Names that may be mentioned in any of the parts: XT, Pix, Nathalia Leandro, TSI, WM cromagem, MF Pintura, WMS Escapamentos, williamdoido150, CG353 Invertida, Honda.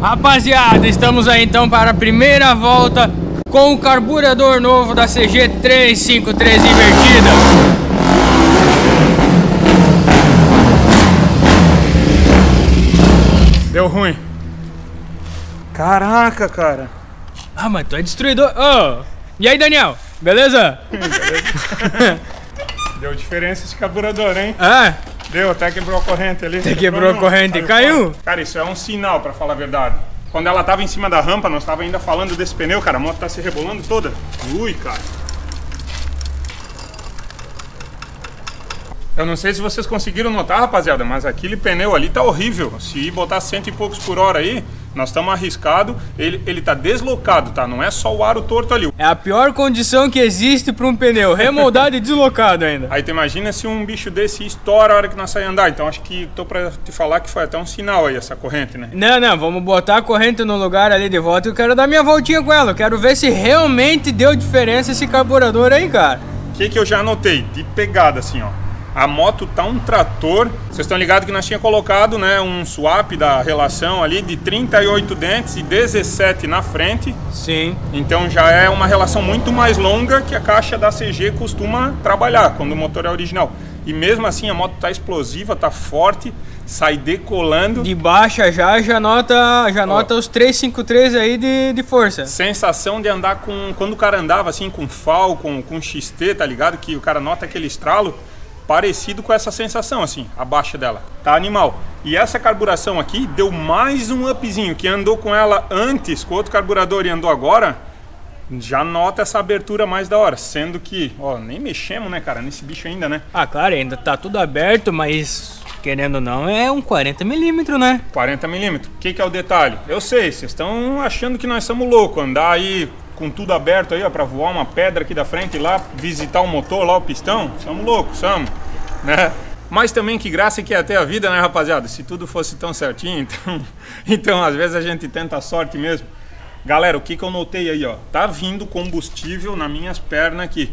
Rapaziada, estamos aí então para a primeira volta com o carburador novo da CG353 Invertida. Deu ruim. Caraca, cara. Ah, mas tu é destruidor. Oh. E aí, Daniel? Beleza? Beleza. Deu diferença esse carburador, hein? Ah. Deu, até quebrou a corrente ali. Até quebrou a corrente, caiu. Cara, isso é um sinal, pra falar a verdade. Quando ela tava em cima da rampa, nós tava ainda falando desse pneu, cara. A moto tá se rebolando toda. Ui, cara. Eu não sei se vocês conseguiram notar, rapaziada, mas aquele pneu ali tá horrível. Se botar 100 e poucos por hora aí, nós estamos arriscados. Ele tá deslocado, tá? Não é só o aro torto ali. É a pior condição que existe para um pneu, remoldado e deslocado ainda. Aí tu imagina se um bicho desse estoura a hora que nós sair andar. Então acho que tô para te falar que foi até um sinal aí essa corrente, né? Não, não, vamos botar a corrente no lugar ali de volta. Eu quero dar minha voltinha com ela. Eu quero ver se realmente deu diferença esse carburador aí, cara. O que que eu já anotei? De pegada assim, ó. A moto tá um trator. Vocês estão ligados que nós tínhamos colocado, né, um swap da relação ali de 38 dentes e 17 na frente. Sim. Então já é uma relação muito mais longa que a caixa da CG costuma trabalhar quando o motor é original. E mesmo assim a moto tá explosiva, tá forte, sai decolando. De baixa já nota os 353 aí de força. Sensação de andar com... Quando o cara andava assim com Falcon, com XT, tá ligado? Que o cara nota aquele estralo. Parecido com essa sensação, assim, a baixa dela. Tá animal. E essa carburação aqui deu mais um upzinho. Quem andou com ela antes, com outro carburador e andou agora, já nota essa abertura mais da hora. Sendo que, ó, nem mexemos, né, cara, nesse bicho ainda, né? Ah, claro, ainda tá tudo aberto, mas, querendo ou não, é um 40mm, né? 40mm. O que que é o detalhe? Eu sei, vocês estão achando que nós somos loucos. Andar aí com tudo aberto aí, ó, pra voar uma pedra aqui da frente e lá visitar o motor, lá o pistão. Somos loucos, somos, né? Mas também que graça que é até a vida, né, rapaziada? Se tudo fosse tão certinho, então às vezes a gente tenta a sorte mesmo. Galera, o que que eu notei aí, ó? Tá vindo combustível nas minhas pernas aqui.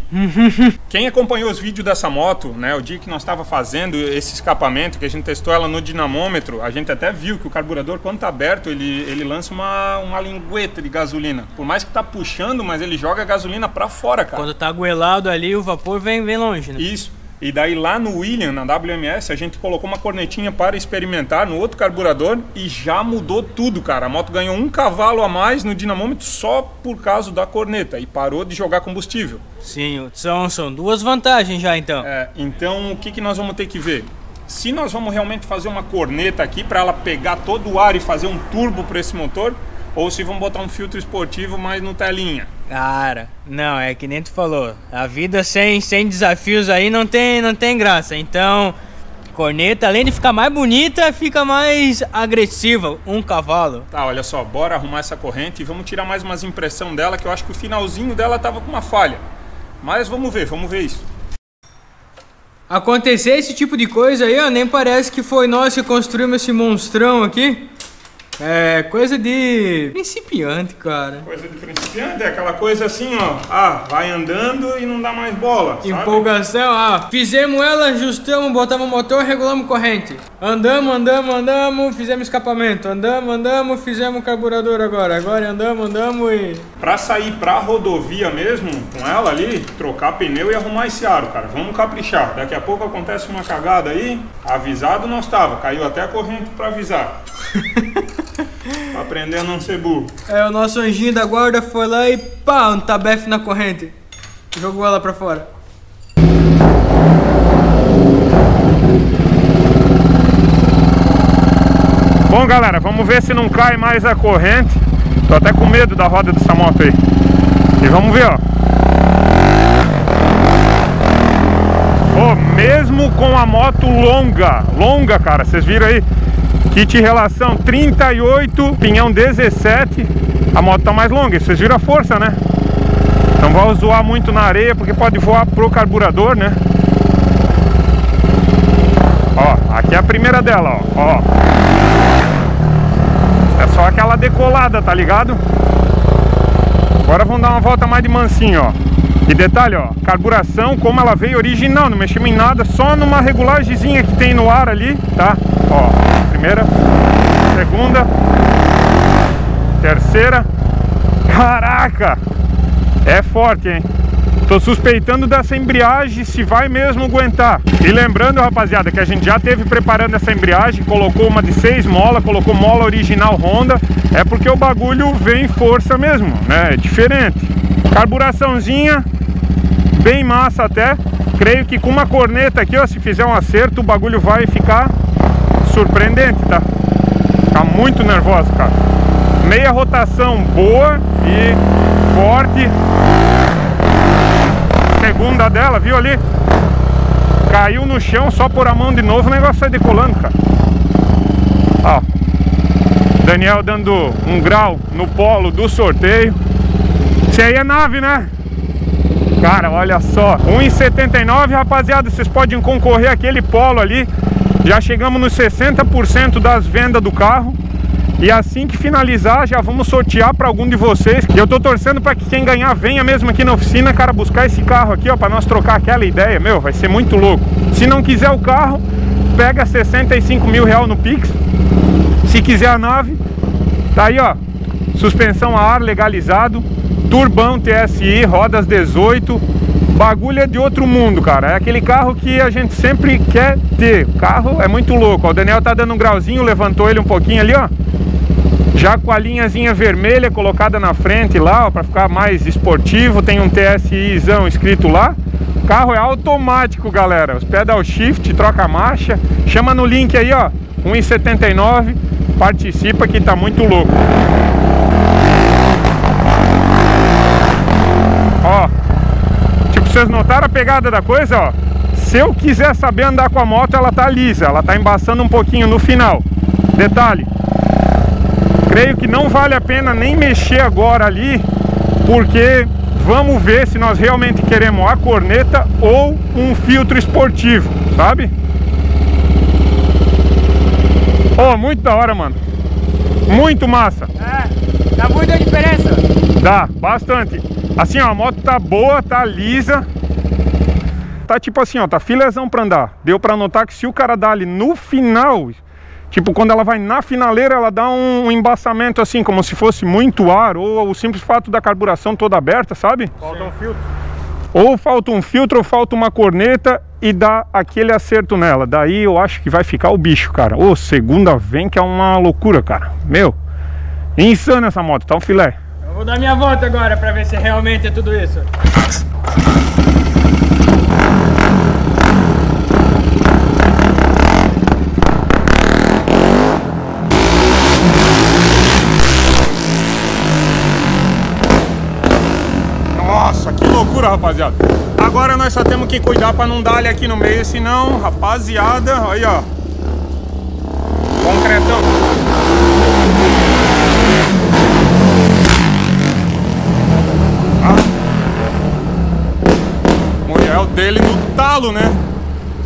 Quem acompanhou os vídeos dessa moto, né, o dia que nós tava fazendo esse escapamento, que a gente testou ela no dinamômetro, a gente até viu que o carburador, quando tá aberto, ele lança uma lingueta de gasolina. Por mais que tá puxando, mas ele joga a gasolina pra fora, cara. Quando tá goelado ali, o vapor vem longe, né? Isso. E daí lá no William, na WMS, a gente colocou uma cornetinha para experimentar no outro carburador e já mudou tudo, cara. A moto ganhou 1 cavalo a mais no dinamômetro só por causa da corneta e parou de jogar combustível. Sim, são 2 vantagens já então. É, então o que que nós vamos ter que ver? Se nós vamos realmente fazer uma corneta aqui para ela pegar todo o ar e fazer um turbo para esse motor, ou se vão botar um filtro esportivo mais no telinha. Cara, não, é que nem tu falou. A vida sem desafios aí não tem graça. Então, corneta, além de ficar mais bonita, fica mais agressiva. 1 cavalo. Tá, olha só, bora arrumar essa corrente e vamos tirar mais umas impressão dela, que eu acho que o finalzinho dela tava com uma falha. Mas vamos ver isso. Acontecer esse tipo de coisa aí, ó, nem parece que foi nós que construímos esse monstrão aqui. É coisa de principiante, cara. Coisa de principiante é aquela coisa assim, ó. Ah, vai andando e não dá mais bola. Empolgação, sabe? Ah, fizemos ela, ajustamos, botamos o motor, regulamos corrente. Andamos, fizemos escapamento. Andamos, fizemos carburador agora. Agora andamos e... Pra sair pra rodovia mesmo, com ela ali, trocar pneu e arrumar esse aro, cara. Vamos caprichar. Daqui a pouco acontece uma cagada aí. Avisado nós tava. Caiu até a corrente pra avisar. Aprender a não ser burro. É, o nosso anjinho da guarda foi lá e pá, um tabefe na corrente. Jogou ela pra fora. Bom, galera, vamos ver se não cai mais a corrente. Tô até com medo da roda dessa moto aí. E vamos ver, ó. Ó, mesmo com a moto longa, cara, vocês viram aí? Kit relação 38, pinhão 17, a moto tá mais longa, vocês viram a força, né? Não vai zoar muito na areia, porque pode voar pro carburador, né? Ó, aqui é a primeira dela, ó. É só aquela decolada, tá ligado? Agora vamos dar uma volta mais de mansinho, ó. E detalhe, ó, carburação como ela veio original, não mexemos em nada, só numa regulagemzinha que tem no ar ali, tá? Ó. Primeira, segunda, terceira. Caraca! É forte, hein? Tô suspeitando dessa embreagem, se vai mesmo aguentar. E lembrando, rapaziada, que a gente já teve preparando essa embreagem, colocou uma de 6 molas, colocou mola original Honda, é porque o bagulho vem força mesmo, né? É diferente. Carburaçãozinha, bem massa até. Creio que com uma corneta aqui, ó, se fizer um acerto, o bagulho vai ficar surpreendente, tá? Tá muito nervoso, cara. Meia rotação boa e forte. Segunda dela, viu ali? Caiu no chão, só por a mão de novo, o negócio sai decolando, cara. Ó, Daniel dando um grau no polo do sorteio. Isso aí é nave, né? Cara, olha só, 1,79, rapaziada, vocês podem concorrer àquele polo ali. Já chegamos nos 60% das vendas do carro. E assim que finalizar, já vamos sortear para algum de vocês. E eu tô torcendo para que quem ganhar venha mesmo aqui na oficina, cara, buscar esse carro aqui, ó, para nós trocar aquela ideia, meu, vai ser muito louco. Se não quiser o carro, pega 65 mil reais no Pix. Se quiser a nave, tá aí, ó, suspensão a ar legalizado, turbão TSI, rodas 18. Bagulho é de outro mundo, cara. É aquele carro que a gente sempre quer ter. O carro é muito louco, ó. O Daniel tá dando um grauzinho, levantou ele um pouquinho ali, ó. Já com a linhazinha vermelha colocada na frente lá, ó, pra ficar mais esportivo. Tem um TSIzão escrito lá. O carro é automático, galera. Os pedal shift, troca a marcha. Chama no link aí, ó, 1,79. Participa que tá muito louco. Ó, tipo, vocês notaram a pegada da coisa, ó? Se eu quiser saber andar com a moto, ela tá lisa. Ela tá embaçando um pouquinho no final. Detalhe, creio que não vale a pena nem mexer agora ali, porque vamos ver se nós realmente queremos a corneta ou um filtro esportivo, sabe? Oh, muito da hora, mano. Muito massa. É, dá muita diferença. Dá, bastante. Assim, ó, a moto tá boa, tá lisa. Tá tipo assim, ó, tá filezão pra andar. Deu pra notar que se o cara dá ali no final... Tipo, quando ela vai na finaleira, ela dá um embaçamento assim, como se fosse muito ar, ou o simples fato da carburação toda aberta, sabe? Falta um filtro. Ou falta um filtro, ou falta uma corneta e dá aquele acerto nela. Daí eu acho que vai ficar o bicho, cara. Ô, segunda vem que é uma loucura, cara. Meu, insana essa moto, tá um filé. Eu vou dar minha volta agora pra ver se realmente é tudo isso. Rapaziada, agora nós só temos que cuidar para não dar ali aqui no meio, senão, rapaziada, aí ó, concretão. Ah, Muriel dele no talo, né?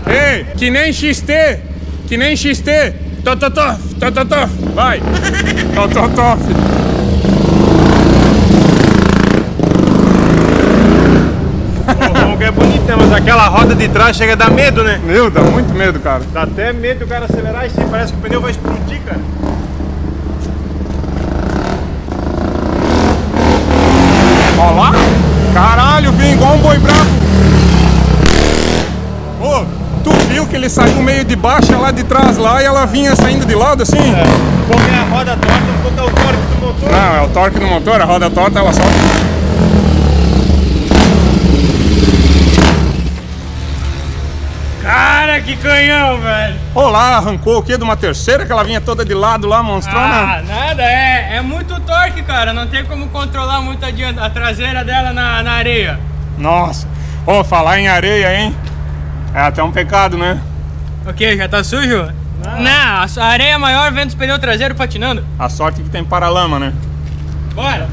Ei, que nem XT, que nem XT, tototof, tototof, vai, tototof. É bonita, mas aquela roda de trás chega a dar medo, né? Meu, dá muito medo, cara. Dá até medo o cara acelerar e sim, parece que o pneu vai explodir, cara. Olha lá! Caralho, vim igual um boi bravo! Ô, tu viu que ele saiu meio de baixa lá de trás lá e ela vinha saindo de lado assim? É, porque a roda torta, não botar o torque do motor. Não, é o torque do motor, a roda torta ela só... Cara, que canhão, velho! Olá, arrancou o que de uma terceira que ela vinha toda de lado lá, monstrona? Ah, nada, é muito torque, cara. Não tem como controlar muito a traseira dela na areia. Nossa, ô, falar em areia, hein? É até um pecado, né? O que? Já tá sujo? Não, a areia maior vendo os pneus traseiros patinando. A sorte é que tem paralama, né? Bora!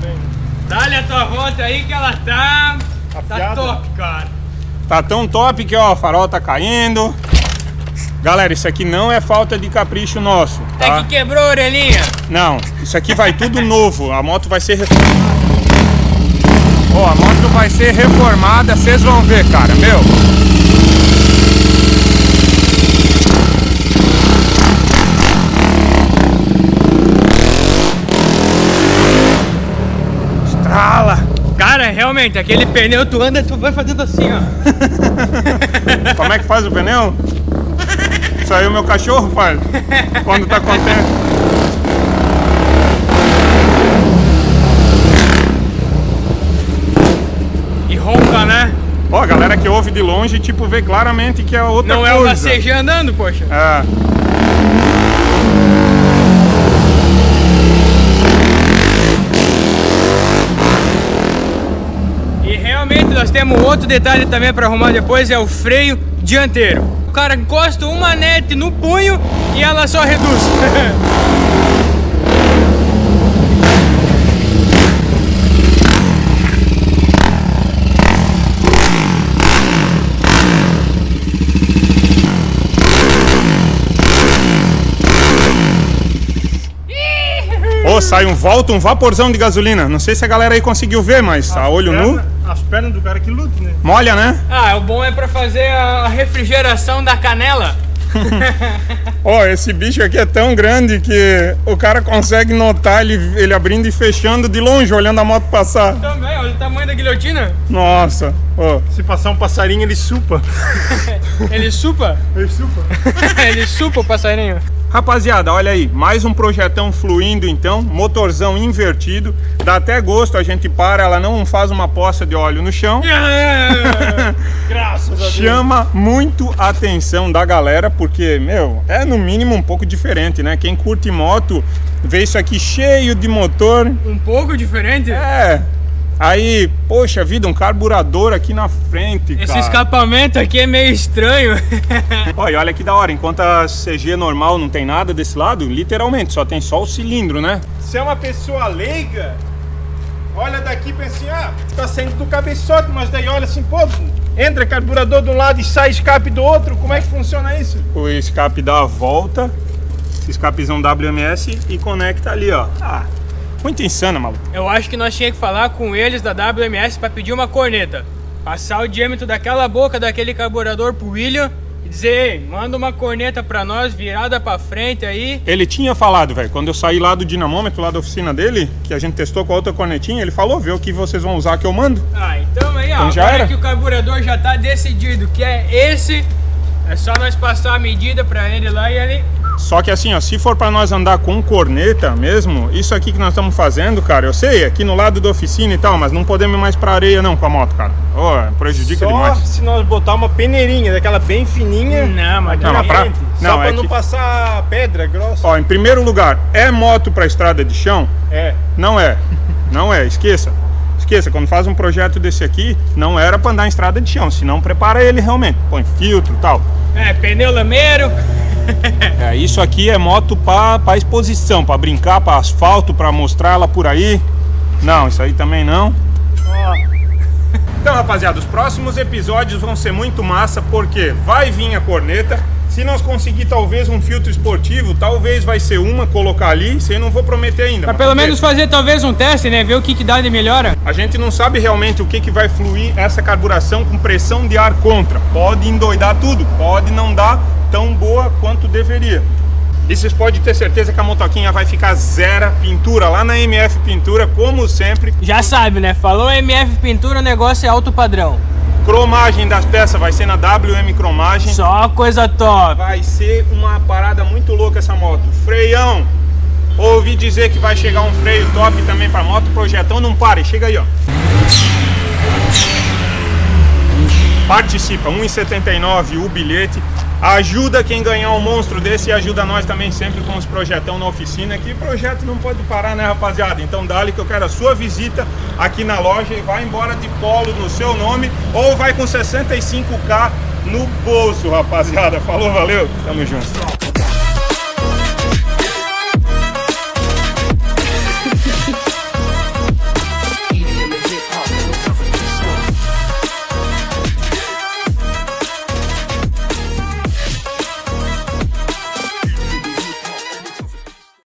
Dá-lhe a tua volta aí que ela tá... Afiada. Tá top, cara. Tá tão top que, ó, a farol tá caindo. Galera, isso aqui não é falta de capricho nosso, tá? É que quebrou a orelhinha. Não, isso aqui vai tudo novo. A moto vai ser reformada. Ó, a moto vai ser reformada, vocês vão ver, cara, meu. realmente, aquele pneu tu anda e tu vai fazendo assim, ó. Como é que faz o pneu? Isso aí o meu cachorro faz, quando tá contente. Ó, a galera que ouve de longe, tipo, vê claramente que é outra coisa. Não é uma CG andando, poxa. É. E realmente nós temos outro detalhe também para arrumar depois, é o freio dianteiro. O cara encosta um manete no punho e ela só reduz. Sai um vaporzão de gasolina. Não sei se a galera aí conseguiu ver, mas a olho nu. As pernas do cara que luta, né? Molha, né? Ah, o bom é pra fazer a refrigeração da canela. Ó, esse bicho aqui é tão grande que o cara consegue notar ele abrindo e fechando de longe, olhando a moto passar. Também, olha o tamanho da guilhotina. Nossa. Oh. Se passar um passarinho, ele supa. Ele supa? Ele supa. Ele supa o passarinho. Rapaziada, olha aí, mais um projetão fluindo então, motorzão invertido, dá até gosto, a gente para, ela não faz uma poça de óleo no chão. Graças a Deus. Chama muito a atenção da galera, porque, meu, é no mínimo um pouco diferente, né? Quem curte moto, vê isso aqui cheio de motor. Um pouco diferente? É. Aí, poxa vida, um carburador aqui na frente, cara. Esse escapamento aqui é meio estranho. Olha, olha que da hora, enquanto a CG normal não tem nada desse lado, literalmente, só tem só o cilindro, né? Se é uma pessoa leiga, olha daqui e pensa assim, ah, tá saindo do cabeçote, mas daí olha assim, pô, entra carburador de um lado e sai escape do outro, como é que funciona isso? O escape dá a volta, esse escapezão WMS e conecta ali, ó. Ah. Muito insano, maluco. Eu acho que nós tínhamos que falar com eles da WMS para pedir uma corneta. Passar o diâmetro daquela boca daquele carburador pro William e dizer, ei, manda uma corneta para nós, virada para frente aí. Ele tinha falado, velho, quando eu saí lá do dinamômetro, lá da oficina dele, que a gente testou com a outra cornetinha, ele falou, vê o que vocês vão usar que eu mando. Ah, então aí, ó, então já agora era. Que o carburador já tá decidido, que é esse, é só nós passar a medida para ele lá e ele... Só que assim, ó, se for para nós andar com corneta mesmo, isso aqui que nós estamos fazendo, cara, eu sei, aqui no lado da oficina e tal, mas não podemos ir mais pra areia não com a moto, cara. Oh, prejudica só demais. Só se nós botar uma peneirinha, daquela bem fininha. Não, mas não, pra... Não, só pra é não que... passar pedra grossa. Ó, em primeiro lugar, é moto pra estrada de chão? É. Não é. Não é, esqueça. Esqueça, quando faz um projeto desse aqui, não era pra andar em estrada de chão, senão prepara ele realmente. Põe filtro e tal. É, pneu lameiro. É, isso aqui é moto para exposição, para brincar, para asfalto, para mostrar ela por aí. Não, isso aí também não. Oh. Então, rapaziada, os próximos episódios vão ser muito massa, porque vai vir a corneta. Se nós conseguir talvez um filtro esportivo, talvez vai ser uma, colocar ali, isso aí não vou prometer ainda. Pra pelo menos fazer talvez um teste, né? Ver o que dá de melhora. A gente não sabe realmente o que vai fluir essa carburação com pressão de ar contra. Pode endoidar tudo, pode não dar tão boa quanto deveria. E vocês podem ter certeza que a motoquinha vai ficar zero pintura lá na MF Pintura, como sempre. Já sabe, né? Falou MF Pintura, o negócio é alto padrão. Cromagem das peças vai ser na WM Cromagem. Só coisa top. Vai ser uma parada muito louca essa moto. Freião. Ouvi dizer que vai chegar um freio top também pra moto. Projetão, não pare. Chega aí, ó. Participa. R$1,79 o bilhete. Ajuda quem ganhar um monstro desse e ajuda nós também sempre com os projetão na oficina. Que projeto não pode parar, né, rapaziada? Então dá-lhe que eu quero a sua visita aqui na loja e vai embora de polo no seu nome ou vai com 65K no bolso, rapaziada. Falou, valeu, tamo junto.